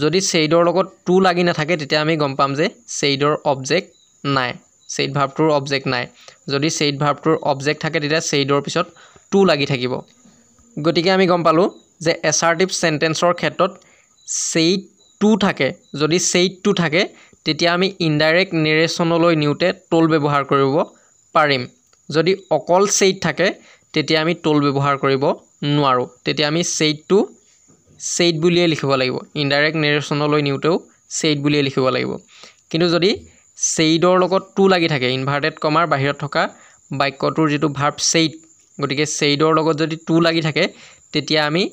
जदि सेइडर लगत टू लागि ना थाके तेतिया आमी गम पाम जे सेइडर अबजेक्ट नाय सेइड भार्बटोर अबजेक्ट नाय जदि सेइड भार्बटोर अबजेक्ट थाके तेतिया सेइडर पिছত टू लागि থাকিব। गतिके आमी गम पालो जे एसार्टिव सेन्टेन्सर क्षेत्रत सेइड टू थाके जदि सेइड टू थाके तेतिया आमी इनडाइरेक्ट नेरेशनलै निउते टोल व्यवहार करिब पारिम जदि अकल सेइड थाके तेतिया आमी टोल व्यवहार करिब नुवारो तेतिया आमी सेइड टू सेइड बुलिए लिखिब লাগিব इनडाइरेक्ट नेरेशनलै निउतेओ सेइड बुलिए लिखिब লাগিব किन्तु जदि सेइडर लगत टू लागि थाके इनभार्टेड कमार बाहिरत थका वाक्यटोर जितु भार्ब सेइड गतिके सेइडर लगत जदि टू लागि थाके तेतिया आमी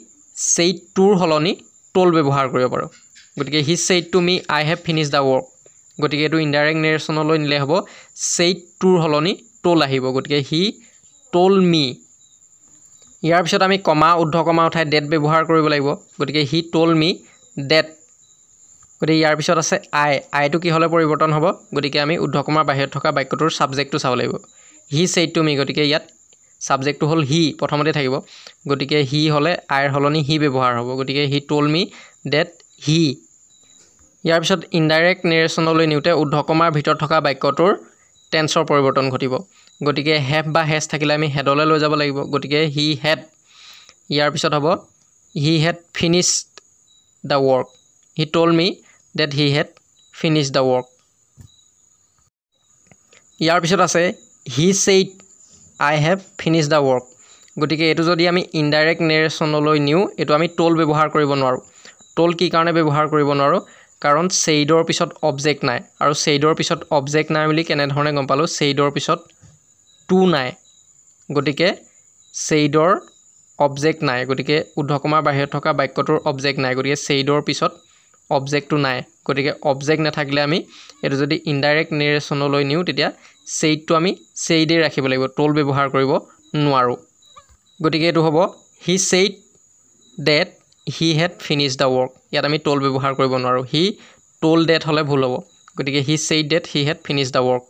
सेइड टूर हलनि टोल व्यवहार करिब पारो गतिके he said to me I have finish the work गति के इनडाइरेक्ट नेरेशनलै निले हम सेइड टूर हलनि टोल आहिब गति हि टोल मी। यार पिছত आमी कमा ऊर्ध्व कमा उठाई डेट व्यवहार करिब লাগিব गति हि टोल मी डेट गति यार पिছত आछे आई आई तो कि हले परिवर्तन हब गति आमी ऊर्ध्व कमार बाहिरत थका वाक्यटोर साबजेक्ट तो चाब লাগিব हि सेइड टू मी गति इयात साबजेक्ट हल हि प्रथमते थाकिब गति हि हले आइर हलनि हि व्यवहार हब गति हि टोल मी डेट हि। यार पिছত इनडाइरेक्ट नेरेशनलै निउते ऊर्ध्व कमार भीतर थका वाक्यटोर टेन्सर परिवर्तन घटिब गतिके हेव बा हेज थाकिले आमी हेडले লৈ যাব লাগিব गतिके हि हेड यार पिছত हब he had finished the work he told me that he had finished the work. यार पिছত আছে he said I have finished the work गतिके एतु जदि आमी इनडाइरेक्ट नेरेशनलै निउ एतु आमी टोल व्यवहार करिब नोवारो टोल कि कारणे व्यवहार करिब नोवारो कारण सेइडर पिছত अबजेक्ट नाय और सेइडर पिছত अबजेक्ट नाय बुली केने धरणे गम पालो सेइडर पिছত टू नाय गतिके सेइडर अबजेक्ट नाय गतिके ऊर्ध्व कमार बाहिरत थका वाक्यटोर अबजेक्ट नाय गतिके सेइडर पिছত अबजेक्ट नाय गतिके अबजेक्ट नाथाकिले आमी एतु जदि इनडाइरेक्ट नेरेशनलै निउ तेतिया सेइड टू आमी सेइडे राखिब লাগিব टोल व्यवहार करिब नोवारो गतिके एतु हब he said that he had finish the work इतना आम टोल व्यवहार करिब नोवारो हि टोल डेट हले भूल हब गतिके he said that he had finish the work.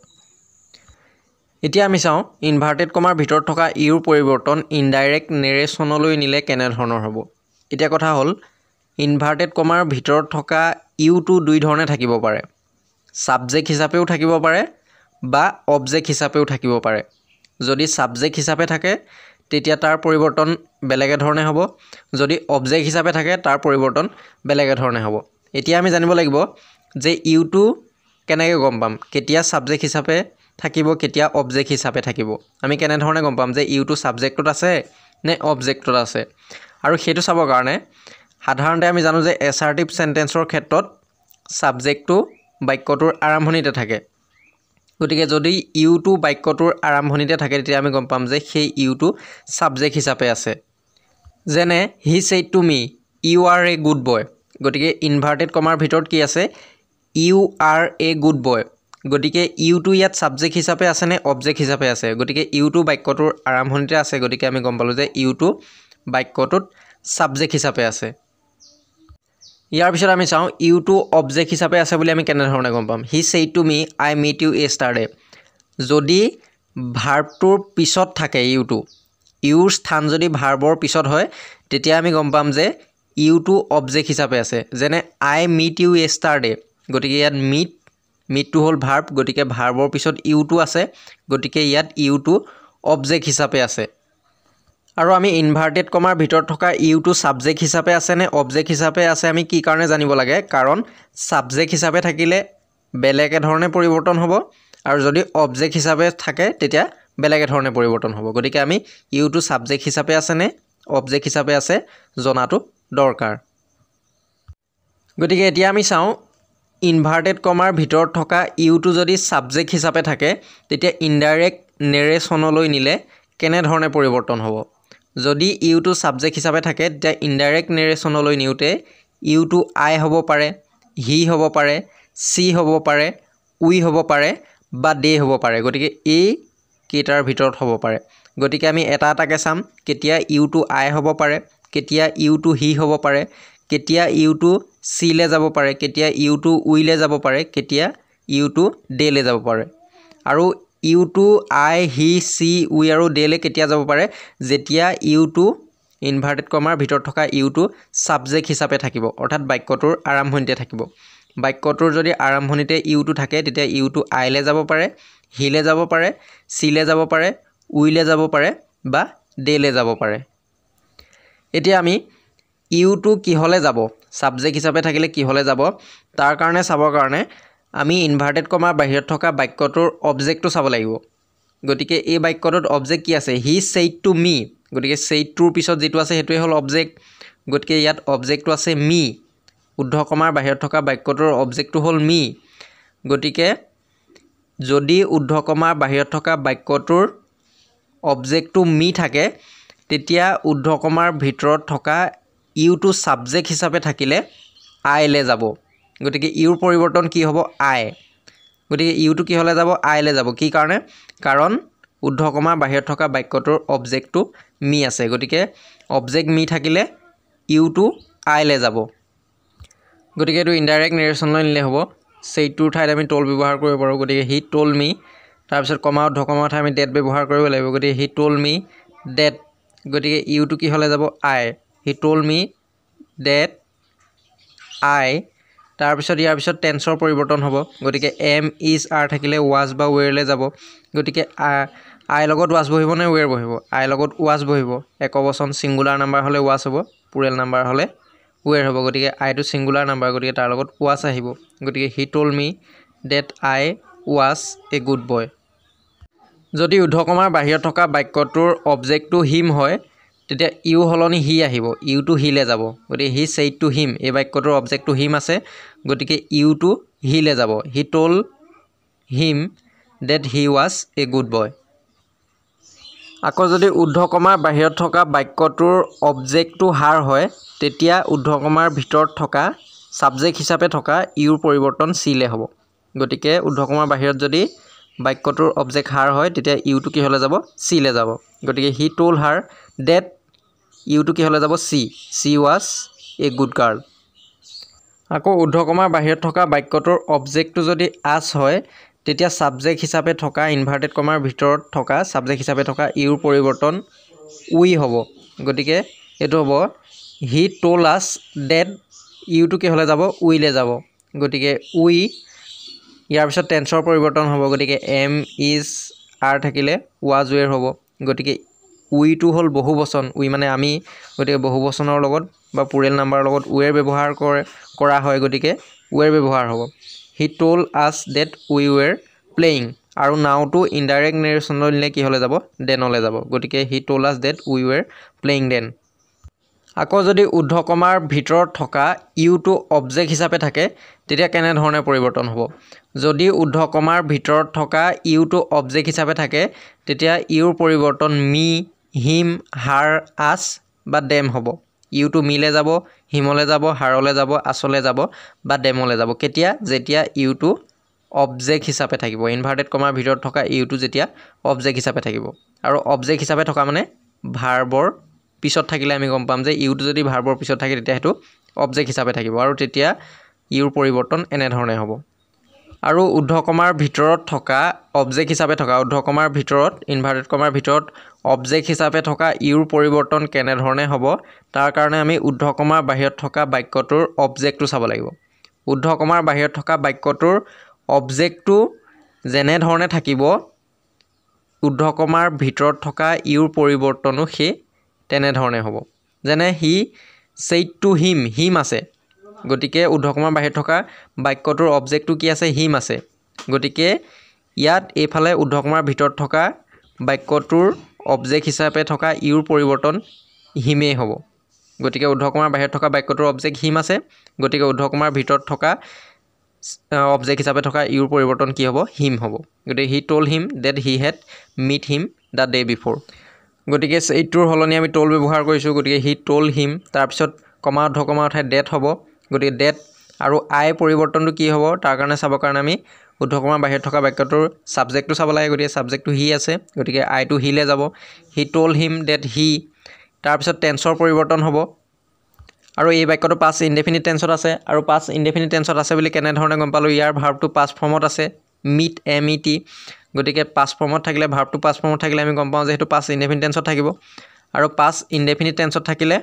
इतना आम चाओ इनभार्टेड कमार भीतर थका इउर परिवर्तन इनडाइरेक्ट नेरेशनलै निले केने धৰণৰ हब। इतना कथा हल इनभार्टेड कमार भीतर थका इउ तो दुई धरणे থাকিব পাৰে সাবজেক্ট হিচাপেও থাকিব পাৰে বা অবজেক্ট হিচাপেও থাকিব পাৰে। যদি সাবজেক্ট হিচাপে থাকে तेतिया तार परिवर्तन बेलेगे धरणे हब जदि अबजेक्ट हिसाबे थाके तार परिवर्तन बेलेगे धरणे हब। एतिया आमी जानिब लागिब जे इउ टू केनेके गम पाम केतिया साबजेक्ट हिसाबे থাকিব কেতিয়া অবজেক্ট হিসাবে থাকিব আমি কেনে ধৰণে গম পাম যে ইউ টু সাবজেক্টত আছে নে অবজেক্টত আছে আৰু সেইটো চাবৰ কাৰণে সাধাৰণতে আমি জানো যে এসাৰ্টিভ সেন্টেন্সৰ ক্ষেত্ৰত সাবজেক্টটো বাক্যটোৰ আৰম্ভণিতে থাকে গতিকে যদি ইউ টু বাক্যটোৰ আৰম্ভণিতে থাকে তেতিয়া আমি গম পাম যে সেই ইউ টু সাবজেক্ট হিচাপে আছে যেনে he said to me you are a good boy গতিকে ইনভাৰ্টেড কমাৰ ভিতৰত কি আছে you are a good boy গতিকে ইউ টু ইয়াত সাবজেক্ট হিচাপে আছে নে অবজেক্ট হিচাপে আছে গতিকে ইউ টু বাক্যটোৰ আৰম্ভণিতে আছে গতিকে আমি গম পালো যে ইউ টু বাক্যটোত সাবজেক্ট হিচাপে আছে ইয়াৰ পিছত আমি চাও ইউ টু অবজেক্ট হিচাপে আছে বুলি আমি কেনে ধৰণে গম পাম he said to me I meet you yesterday যদি ভাৰ্বটোৰ পিছত থাকে ইউ টু ইউৰ স্থান যদি ভাৰ্বৰ পিছত হয় তেতিয়া আমি গম পাম যে ইউ টু অবজেক্ট হিচাপে আছে যেনে আই মিট ইউ ইয়েষ্টাৰডে গতিকে ইয়াত মিট মিট টু হল ভাৰ্ব গতিকে ভাৰ্বৰ পিছত ইউ টু আছে গতিকে ইয়াত ইউ টু অবজেক্ট হিচাপে আছে আৰু আমি ইনভাৰ্টেড কমাৰ ভিতৰত থকা ইউ টু সাবজেক্ট হিচাপে আছে নে অবজেক্ট হিচাপে আছে আমি কি কাৰণে জানিব লাগে কাৰণ সাবজেক্ট হিচাপে থাকিলে বেলেগ ধৰণে পৰিৱৰ্তন হ'ব আৰু যদি অবজেক্ট হিচাপে থাকে তেতিয়া বেলেগ ধৰণে পৰিৱৰ্তন হ'ব গতিকে আমি ইউ টু সাবজেক্ট হিচাপে আছে নে অবজেক্ট হিচাপে আছে জনাটো দৰকাৰ গতিকে এতিয়া আমি চাও ইনভাৰ্টেড কমাৰ ভিতৰত থকা ইউ টু যদি সাবজেক্ট হিচাপে থাকে তেতিয়া ইনডাইৰেক্ট নেৰেচনলৈ নিলে কেনে ধৰণে পৰিৱৰ্তন হ'ব যদি ইউ টু সাবজেক্ট হিচাপে থাকে তেতিয়া ইনডাইৰেক্ট নেৰেচনলৈ নিউতে ইউ টু আই হ'ব পাৰে হি হ'ব পাৰে সি হ'ব পাৰে উই হ'ব পাৰে বা দে হ'ব পাৰে গতিকে এই কেটাৰ ভিতৰত হ'ব পাৰে গতিকে আমি এটা এটাকে চাম কেতিয়া ইউ টু আই হ'ব পাৰে কেতিয়া ইউ টু হি হ'ব পাৰে কেতিয়া ইউ টু সি লে যাব পাৰে কেতিয়া ইউ টু উই লে যাব পাৰে কেতিয়া ইউ টু দে লে যাব পাৰে আৰু U to I he she উই আৰু দে লে কেতিয়া যাব পাৰে যেতিয়া ইউ টু ইনভাৰ্টেড কমাৰ ভিতৰত থকা ইউ টু সাবজেক্ট হিচাপে থাকিব অৰ্থাৎ বাক্যটোৰ আৰম্ভণিতে থাকিব বাক্যটোৰ যদি আৰম্ভণিতে ইউ টু থাকে তেতিয়া ইউ টু আই লে যাব পাৰে হি লে যাব পাৰে সি লে যাব পাৰে উই লে যাব পাৰে বা দে লে যাব পাৰে এতিয়া আমি ইউ টু কিহলে যাব সাবজেক্ট হিচাপে থাকিলে কিহলে যাব তাৰ কাৰণে চাবৰ কাৰণে আমি ইনভাৰ্টেড কমাৰ বাহিৰত থকা বাক্যটোৰ অবজেক্টটো চাব লাগিব গতিকে এই বাক্যটোত অবজেক্ট কি আছে হি সেড টু মি গতিকে সেড টুৰ পিছত যেটো আছে হেতুই হল অবজেক্ট গতিকে ইয়াত অবজেক্টটো আছে মি উদ্ধ কমাৰ বাহিৰত থকা বাক্যটোৰ অবজেক্টটো হল মি গতিকে যদি উদ্ধ কমাৰ বাহিৰত থকা বাক্যটোৰ অবজেক্টটো মি থাকে তেতিয়া উদ্ধ কমাৰ ভিতৰত থকা ইউ টু সাবজেক্ট হিচাপে থাকিলে আই লে যাব গতিকে ইউৰ পৰিৱৰ্তন কি হ'ব আই গতিকে ইউ টু কি হলে যাব আই লে যাব কি কাৰণে কাৰণ উদ্ধ কমাৰ বাহিৰত থকা বাক্যটোৰ অবজেক্টটো মি আছে গতিকে অবজেক্ট মি থাকিলে ইউ টু আই লে যাব গতিকে এটো ইনডাইৰেক্ট নেৰেচনলৈ নিলে হ'ব সেইটোৰ ঠাইত আমি টল ব্যৱহাৰ কৰিব পাৰোঁ গতিকে হি টল মি তাৰপিছত কমা উদ্ধ কমাৰ ঠাইত আমি ডেট ব্যৱহাৰ কৰিব লাগিব গতিকে হি টল মি ডেট গতিকে ইউ টু কি হলে যাব আই he told me that I তাৰ পিছত ইয়াৰ পিছত টেন্সৰ পৰিৱৰ্তন হ'ব গতিকে am is are থাকিলে was বা where লৈ যাব গতিকে I লগত was বহিব নে where বহিব I লগত was বহিব একবচন সিঙ্গুলার নাম্বার হলে was হ'ব প্লুৰাল নাম্বাৰ হলে where হ'ব গতিকে I টু সিঙ্গুলাৰ নাম্বাৰ গতিকে তাৰ লগত was আহিব গতিকে he told me that I was a good boy যদি উদ্ধ কমাৰ বাহিৰত থকা বাক্যটোৰ অবজেক্টটো him হয় তেতিয়া ইউ হলনি হি আহিব ইউ টু হি লে যাব গতিকে হি সেড টু হিম এই বাক্যটোৰ অবজেক্ট টু হিম আছে গতিকে ইউ টু হি লে যাব হি টল হিম ডেট হি ওয়াজ এ গুড বয় আকৌ যদি উদ্ধ কমাৰ বাহিৰত থকা বাক্যটোৰ অবজেক্টটো হাৰ হয় তেতিয়া উদ্ধ কমাৰ ভিতৰত থকা সাবজেক্ট হিচাপে থকা ইউৰ পৰিৱৰ্তন সি লে হ'ব গতিকে উদ্ধ কমাৰ বাহিৰত যদি বাক্যটোৰ অবজেক্ট হার হয় তেতিয়া ইউ টু কি হলে যাব সি লে যাব গতিকে he tell her that you two কি হলে যাব সি সি ওয়াজ এ গুড গার্ল আকৌ উদ্ধ কমাৰ বাহিৰত থকা বাক্যটোৰ অবজেক্টটো যদি আছ হয় তেতিয়া সাবজেক্ট হিচাপে থকা ইনভাৰ্টেড কমাৰ ভিতৰত থকা সাবজেক্ট হিচাপে থকা ইউৰ পৰিৱৰ্তন উই হ'ব গতিকে এটো হ'ব he tell us date you two কি হলে যাব উই লে যাব গতিকে উই ইয়াৰ পিছত টেন্সৰ পৰিৱৰ্তন হ'ব গতিকে এম ইজ আৰ থাকিলে ওয়াজ ওয়েৰ হ'ব গতিকে উই টু হল বহুবচন উই মানে আমি গতিকে বহুবচনৰ লগত বা প্লুৰাল নাম্বাৰৰ লগত ওয়েৰ ব্যৱহাৰ কৰে কৰা হয় গতিকে ওয়েৰ ব্যৱহাৰ হ'ব he tell us that we were playing और नाउ टू इनडायरेक्ट नेरेशन लिने कि हले जाबो देनले जाबो गटिके he told us that we were playing then. आको जदि उद्धकमार भितर थका यू टू ऑब्जेक्ट हिसाबे थाके तेतिया केने धरणे परिवर्तन हबो। जदि उद्धकमार भितर थका यू टू ऑब्जेक्ट हिसाबे थाके तेतिया यूर परिवर्तन मी हिम हार आस बा देम हबो। यू टू मिले जाबो हिमले जाबो हारले जाबो आसले जाबो बा देमले जाबो केतिया जेतिया यू टू ऑब्जेक्ट हिसाबे থাকিব ইনভার্টেড কমাৰ ভিতৰত থকা ইউটো যেতিয়া অবজেক্ট হিচাপে থাকিব আৰু অবজেক্ট হিচাপে থকা মানে ভাৰ্বৰ পিছত থাকিলে আমি গম পাম যে ইউটো যদি ভাৰ্বৰ পিছত থাকে তেতিয়া হেতু অবজেক্ট হিচাপে থাকিব আৰু তেতিয়া ইউৰ পৰিৱৰ্তন এনে ধৰণে হ'ব। আৰু উদ্ধকমাৰ ভিতৰত থকা অবজেক্ট হিচাপে থকা উদ্ধকমাৰ ভিতৰত ইনভাৰ্টেড কমাৰ ভিতৰত অবজেক্ট হিচাপে থকা ইউৰ পৰিৱৰ্তন কেনে ধৰণে হ'ব তাৰ কাৰণে আমি উদ্ধকমাৰ বাহিৰত থকা বাক্যটোৰ অবজেক্টটো চাব লাগিব। উদ্ধকমাৰ বাহিৰত থকা বাক্যটোৰ অবজেক্টটো যেনে ধৰণে থাকিব উদ্ধকমাৰ ভিতৰত থকা ইউৰ পৰিৱৰ্তনো হে তেনে ধৰণে হ'ব। যেনে হি সেইড টু হিম হিম আছে গতিকে উদ্ধকমাৰ বাহিৰত থকা বাক্যটোৰ অবজেক্টটো কি আছে হিম আছে গতিকে ইয়াত এফালে উদ্ধকমাৰ ভিতৰত থকা বাক্যটোৰ অবজেক্ট হিচাপে থকা ইউৰ পৰিৱৰ্তন হিমে হ'ব গতিকে উদ্ধকমাৰ বাহিৰত থকা বাক্যটোৰ অবজেক্ট হিম আছে গতিকে উদ্ধকমাৰ ভিতৰত থকা অবজেক্ট হিসাবে থকা ইউৰ পৰিৱৰ্তন কি হ'ব হিম হ'ব গতিকে he toll him that he had meet him the day before গতিকে এইটোৰ হলনি আমি টোল ব্যৱহাৰ কৰিছোঁ গতিকে হি টোল হিম তাৰপিছত কমা উদ্ধকমা উঠাই ডেট হ'ব গতিকে ডেট আৰু আই পৰিৱৰ্তনটো কি হ'ব তাৰ কাৰণে চাব কাৰণে আমি উদ্ধকমা বাহিৰত থকা বাক্যটোৰ সাবজেক্টটো চাব লাগে গতিকে সাবজেক্টটো হি আছে গতিকে আইটো হিলে যাব হি টোল হিম দ্যাট হি তাৰপিছত টেন্সৰ পৰিৱৰ্তন হ'ব আৰু এই বাক্যটো পাস ইনডেফিনিট টেন্সত আছে আৰু পাস ইনডেফিনিট টেন্সত আছে বুলি কেনে ধৰণে গম পালো ইয়াৰ ভাৰ্বটো পাস ফৰ্মত আছে মিট এম ই টি গতিকে পাস ফৰ্মত থাকিলে ভাৰ্বটো পাস ফৰ্মত থাকিলে আমি গম পাওঁ যে হেতু পাস ইনডেফিনিট টেন্সত থাকিব আৰু পাস ইনডেফিনিট টেন্সত থাকিলে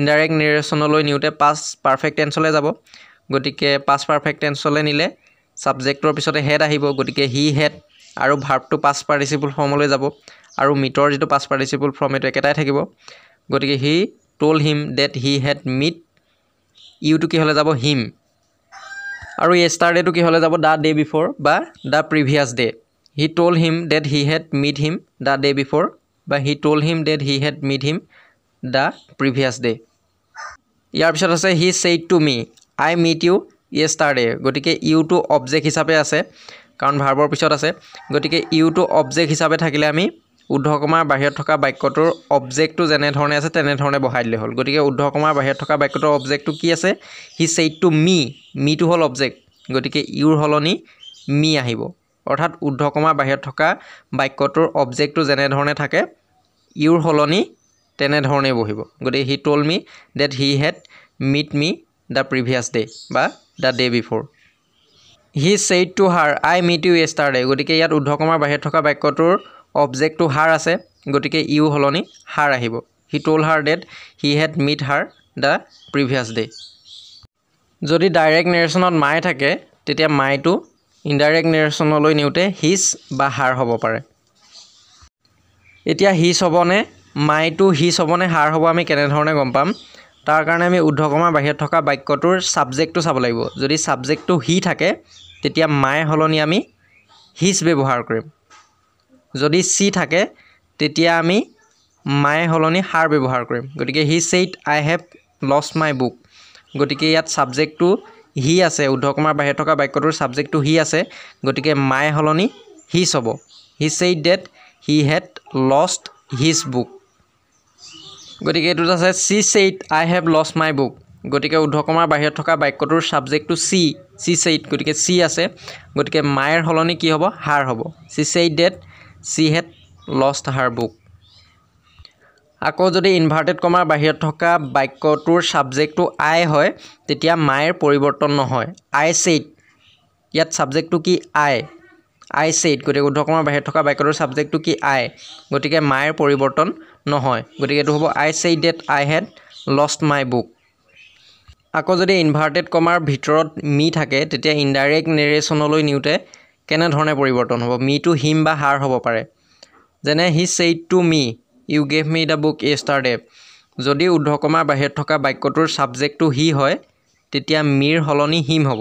ইনডাইৰেক্ট নেৰেচনলৈ নিউতে পাস পাৰফেক্ট টেন্সলৈ যাব গতিকে পাস পাৰফেক্ট টেন্সলৈ নিলে সাবজেক্টৰ পিছতে হেড আহিব গতিকে হি হেড আৰু ভাৰ্বটো পাস পাৰ্টিচিপল ফৰ্মলৈ যাব আৰু মিটৰ যেটো পাস পাৰ্টিচিপল ফৰ্ম এটো একেটাই থাকিব গতিকে হি told him that he had met you to ki hole jabo him aru yesterday to ki hole jabo the day before ba the previous day he told him that he had met him the day before ba he told him that he had met him the previous day yar pisot ase he said to me I met you yesterday gotike you to object hisabe ase karon verb er pisot ase gotike you to object hisabe thakile ami উদ্ধকমাৰ বাহিৰত থকা বাক্যটোৰ অবজেক্টটো যেনে ধৰণে আছে তেনে ধৰণে বহাই দিলে হ'ল গতিকে উদ্ধকমাৰ বাহিৰত থকা বাক্যটোৰ অবজেক্টটো কি আছে he said to me me two হ'ল অবজেক্ট গতিকে ইউৰ হলনি মি আহিব অৰ্থাৎ উদ্ধকমাৰ বাহিৰত থকা বাক্যটোৰ অবজেক্টটো যেনে ধৰণে থাকে ইউৰ হলনি তেনে ধৰণে বহিব গতিকে he toll me that he had meet me the previous day বা the day before he said to her I meet you yesterday গতিকে ইয়াত উদ্ধকমাৰ বাহিৰত থকা বাক্যটোৰ অবজেক্ট টু হার আছে গতিকে ইউ হলনি হার আহিব he toll her that he had meet her the previous day. যদি ডাইরেক্ট নেরেশনত মাই থাকে তেতিয়া মাইটো ইনডাইরেক্ট নেরেশনলৈ নিউতে হিজ বা হার হব পাৰে। এতিয়া হিজ হবনে মাইটো হিজ হবনে হাৰ হব আমি কেনে ধৰণে গম পাম তাৰ কাৰণে আমি উদ্ধকমাৰ বাহিৰত থকা বাক্যটোৰ সাবজেক্টটো চাব লাগিব। যদি সাবজেক্টটো হি থাকে তেতিয়া মাই হলনি আমি হিজ ব্যৱহাৰ কৰিম। যদি সি থাকে তেতিয়া আমি মাই হলনি হাৰ ব্যৱহাৰ কৰিম গতিকে he said I have lost my book গতিকে ইয়াত সাবজেক্টটো হি আছে উদ্ধকমাৰ বাহিৰত থকা বাক্যটোৰ সাবজেক্টটো হি আছে গতিকে মাই হলনি হিজ হ'ব he said that he had lost his book গতিকে এইটো আছে she said I have lost my book গতিকে উদ্ধকমাৰ বাহিৰত থকা বাক্যটোৰ সাবজেক্টটো সি সি সেইড গতিকে সি আছে গতিকে মাইৰ হলনি কি হ'ব হার হ'ব she said that she had lost her book। আকৌ যদি ইনভার্টেড কমাৰ বাহিৰত থকা বাক্যটোৰ সাবজেক্টটো আই হয় তেতিয়া মাইৰ পৰিৱৰ্তন নহয় আই সেইড ইয়াত সাবজেক্টটো কি আই আই সেইড গতিকে উদ্ধকমাৰ বাহিৰত থকা বাক্যটোৰ সাবজেক্টটো কি আই গতিকে মাইৰ পৰিৱৰ্তন নহয় গতিকে এইটো হ'ব I said that I had lost my book. আকৌ যদি ইনভার্টেড কমাৰ ভিতৰত মি থাকে তেতিয়া ইনডাইৰেক্ট নেৰেচনলৈ নিউতে কেনে ধৰণে পৰিৱৰ্তন হ'ব মি টু হিম বা হাৰ হ'ব পাৰে। যেনে he said to me you gave me the book yesterday যদি উদ্ধকমাৰ বাহিৰত থকা বাক্যটোৰ সাবজেক্টটো হি হয় তেতিয়া মিৰ হলনি হিম হ'ব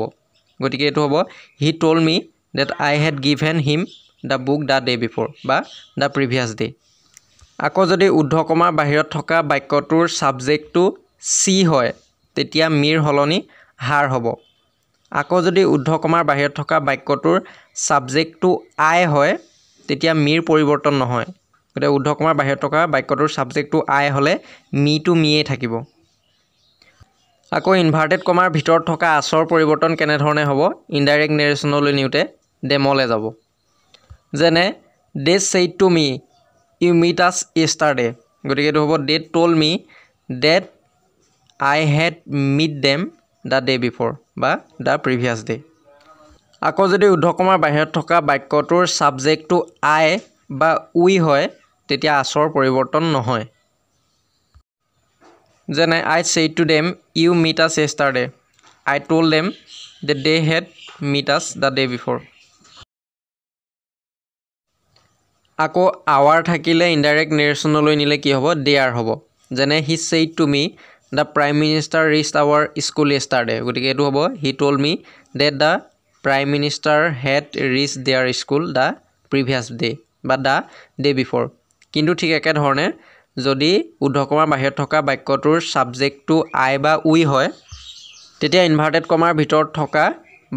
গতিকে এইটো হ'ব he told me that I had given him the book the day before বা the previous day। আকৌ যদি উদ্ধকমাৰ বাহিৰত থকা বাক্যটোৰ সাবজেক্টটো সি হয় তেতিয়া মিৰ হলনি হাৰ হ'ব। আকৌ যদি উদ্ধকমাৰ বাহিৰত থকা বাক্যটোৰ সাবজেক্টটো আই হয় তেতিয়া মিৰ পৰিৱৰ্তন নহয়। গতে উদ্ধকমাৰ বাহিৰত থকা বাক্যটোৰ সাবজেক্টটো আই হলে মি টু মিয়ে থাকিব। আকৌ ইনভাৰ্টেড কমাৰ ভিতৰত থকা আচৰ পৰিৱৰ্তন কেনে ধৰণে হ'ব ইনডাইৰেক্ট নেৰেচনলৈ নিউতে ডেমলে যাব। যেনে they said to me You meet us yesterday। गतिके तो हब they told me that I had meet them the day before बा the previous day। আকৌ যদি উদ্ধকমাৰ বাহিৰত থকা বাক্যটোৰ সাবজেক্টটো I বা we হয় তেতিয়া আচৰ পৰিৱৰ্তন নহয়। যেনে I said to them you meet us yesterday, I told them that they had meet us the day before। আকৌ আৱাৰ থাকিলে ইনডাইৰেক্ট নেৰেচনলৈ নিলে কি হ'ব দেয়াৰ হ'ব। যেনে he said to me the prime minister reached our school yesterday. গতিকে এইটো হ'ব he told me that the prime minister had reach their school the previous day বা দ্য ডে বিফ'ৰ। কিন্তু ঠিক একেধৰণে যদি উদ্ধকমাৰ বাহিৰত থকা বাক্যটোৰ ছাবজেক্টটো আই বা উই হয় তেতিয়া ইনভাৰ্টেড কমাৰ ভিতৰত থকা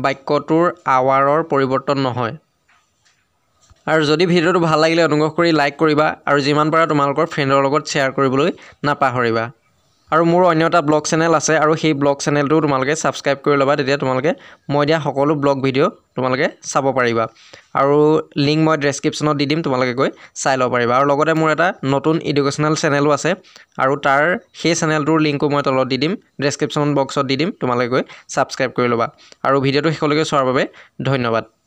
বাক্যটোৰ আৱাৰৰ পৰিৱৰ্তন নহয়। আৰু যদি ভিডিওটো ভাল লাগিলে অনুগ্ৰহ কৰি লাইক কৰিবা আৰু যিমান পাৰা তোমালোকৰ ফ্ৰেণ্ডৰ লগত শ্বেয়াৰ কৰিবলৈ নাপাহৰিবা। আৰু মোৰ অন্য এটা ব্লগ চেনেল আছে আৰু সেই ব্লগ চেনেলটো তোমালোকে সাবস্ক্ৰাইব কৰি ল'বা, তেতিয়া তোমালোকে মই দিয়া সকলো ব্লগ ভিডিও তোমালোকে চাব পাৰিবা। আৰু লিংক মই ডেসক্ৰিপশ্যনত দি দিম, তোমালোকে গৈ চাই ল'ব পাৰিবা। আৰু লগতে মোৰ এটা নতুন এডুকেশ্যনেল চেনেলো আছে আৰু তাৰ সেই চেনেলটোৰ লিংকও মই তলত দি দিম, ডেসক্ৰিপশ্যন বক্সত দি দিম, তোমালোকে গৈ সাবস্ক্ৰাইব কৰি ল'বা। আৰু ভিডিওটো শেষলৈকে চোৱাৰ বাবে ধন্যবাদ।